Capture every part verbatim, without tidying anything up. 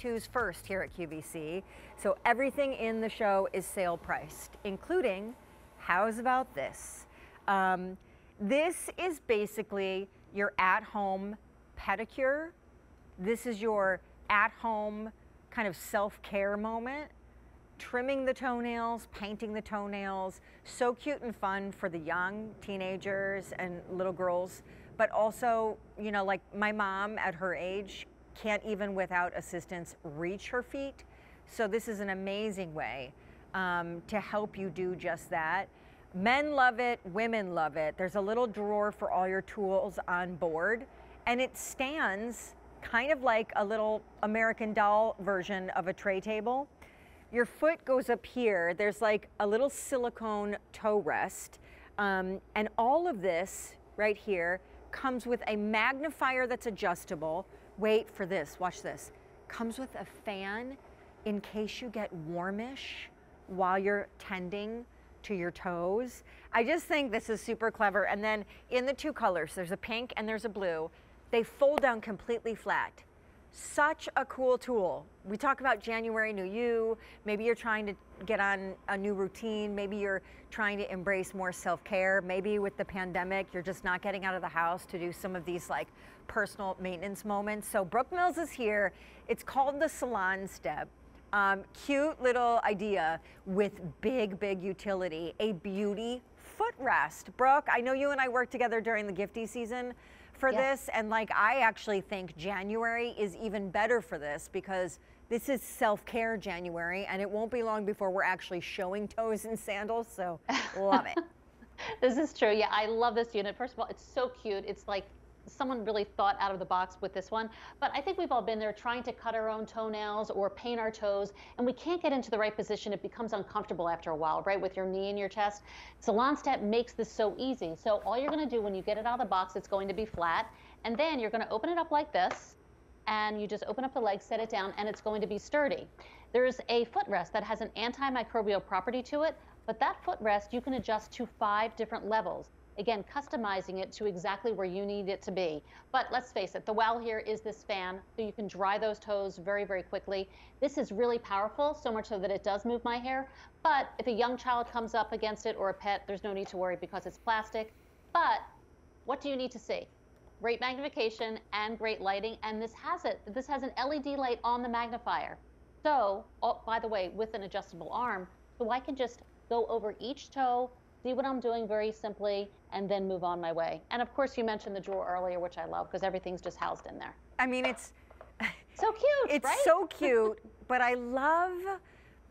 twos first here at Q V C. So everything in the show is sale priced, including how's about this? Um, this is basically your at-home pedicure. This is your at-home kind of self-care moment. Trimming the toenails, painting the toenails, so cute and fun for the young teenagers and little girls. But also, you know, like my mom at her age can't even without assistance reach her feet. So this is an amazing way um, to help you do just that. Men love it, women love it. There's a little drawer for all your tools on board, and it stands kind of like a little American Doll version of a tray table. Your foot goes up here. There's like a little silicone toe rest. Um, and all of this right here comes with a magnifier that's adjustable. Wait for this, watch this. Comes with a fan in case you get warmish while you're tending to your toes. I just think this is super clever. And then in the two colors, there's a pink and there's a blue. They fold down completely flat. Such a cool tool. We talk about January, new you. Maybe you're trying to get on a new routine. Maybe you're trying to embrace more self-care. Maybe with the pandemic, you're just not getting out of the house to do some of these like personal maintenance moments. So Brooke Mills is here. It's called the Salon Step. Um, cute little idea with big, big utility, a beauty footrest. Brooke, I know you and I worked together during the gifty season for yeah. this, and like I actually think January is even better for this because this is self-care January, and it won't be long before we're actually showing toes in sandals, so love it. This is true. Yeah, I love this unit. First of all, it's so cute. It's like someone really thought out of the box with this one, but I think we've all been there trying to cut our own toenails or paint our toes, and we can't get into the right position. It becomes uncomfortable after a while, right, with your knee and your chest. Salon Step makes this so easy. So all you're going to do when you get it out of the box, it's going to be flat, and then you're going to open it up like this, and you just open up the leg, set it down, and it's going to be sturdy. There's a footrest that has an antimicrobial property to it, but that footrest you can adjust to five different levels. Again, customizing it to exactly where you need it to be. But let's face it, the wow here is this fan, so you can dry those toes very, very quickly. This is really powerful, so much so that it does move my hair. But if a young child comes up against it or a pet, there's no need to worry because it's plastic. But what do you need to see? Great magnification and great lighting, and this has it. This has an L E D light on the magnifier. So, oh, by the way, with an adjustable arm, so I can just go over each toe, see what I'm doing very simply, and then move on my way. And of course, you mentioned the drawer earlier, which I love because everything's just housed in there. I mean, it's so cute. It's right? so cute, but I love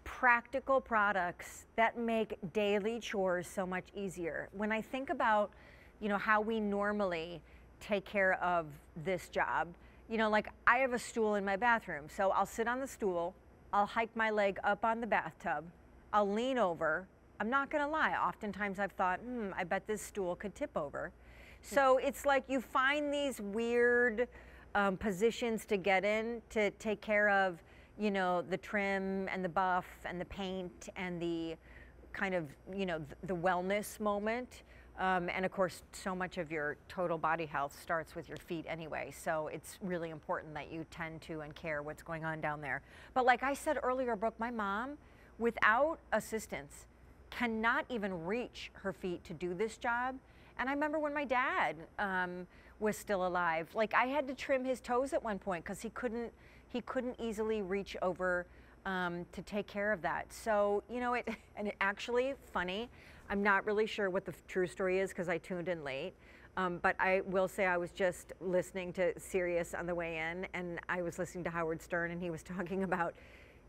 practical products that make daily chores so much easier. When I think about, you know, how we normally take care of this job, you know, like I have a stool in my bathroom, so I'll sit on the stool, I'll hike my leg up on the bathtub, I'll lean over. I'm not gonna lie, oftentimes I've thought, hmm, I bet this stool could tip over. So it's like you find these weird um, positions to get in to take care of, you know, the trim and the buff and the paint and the kind of, you know, th the wellness moment. Um, and of course, so much of your total body health starts with your feet anyway. So it's really important that you tend to and care what's going on down there. But like I said earlier, Brooke, my mom, without assistance, cannot even reach her feet to do this job. And I remember when my dad um, was still alive, like I had to trim his toes at one point because he couldn't, he couldn't easily reach over um, to take care of that. So, you know, it, and it actually funny, I'm not really sure what the true story is because I tuned in late, um, but I will say I was just listening to Sirius on the way in, and I was listening to Howard Stern, and he was talking about,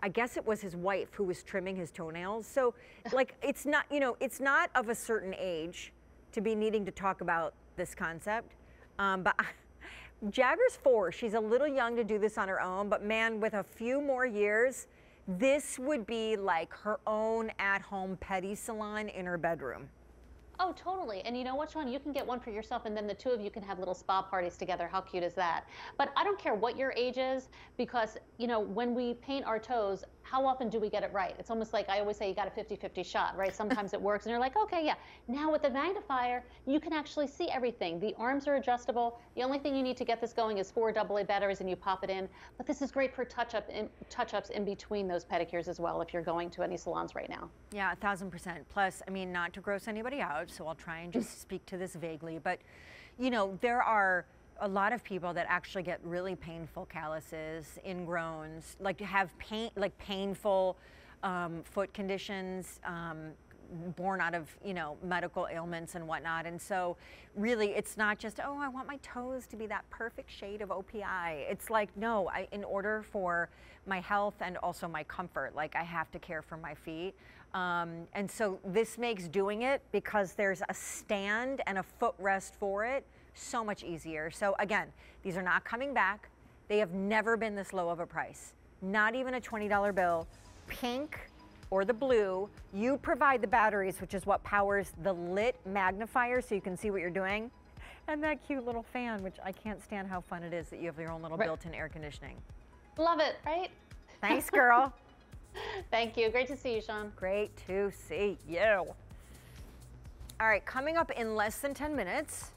I guess it was his wife who was trimming his toenails. So like, it's not, you know, it's not of a certain age to be needing to talk about this concept. Um, but I, Jagger's four, she's a little young to do this on her own, but man, with a few more years, this would be like her own at-home pedi salon in her bedroom. Oh, totally. And you know what, Sean? You can get one for yourself, and then the two of you can have little spa parties together. How cute is that? But I don't care what your age is, because, you know, when we paint our toes, how often do we get it right? It's almost like I always say you got a fifty fifty shot, right? Sometimes it works, and you're like, okay, yeah. Now with the magnifier, you can actually see everything. The arms are adjustable. The only thing you need to get this going is four double A batteries, and you pop it in. But this is great for touch-up in, touch-ups in between those pedicures as well, if you're going to any salons right now. Yeah, a thousand percent. Plus, I mean, not to gross anybody out, so I'll try and just speak to this vaguely, but you know, there are a lot of people that actually get really painful calluses, ingrowns, like have pain, like painful um, foot conditions um, born out of, you know, medical ailments and whatnot. And so really it's not just, oh, I want my toes to be that perfect shade of O P I. It's like, no, I, in order for my health and also my comfort, like I have to care for my feet. Um, and so this makes doing it, because there's a stand and a footrest for it, so much easier. So again, these are not coming back. They have never been this low of a price. Not even a twenty dollar bill. Pink or the blue, you provide the batteries, which is what powers the lit magnifier, so you can see what you're doing. And that cute little fan, which I can't stand how fun it is that you have your own little built-in air conditioning. Love it, right? Thanks, girl. Thank you. Great to see you, Sean. Great to see you. All right, coming up in less than ten minutes,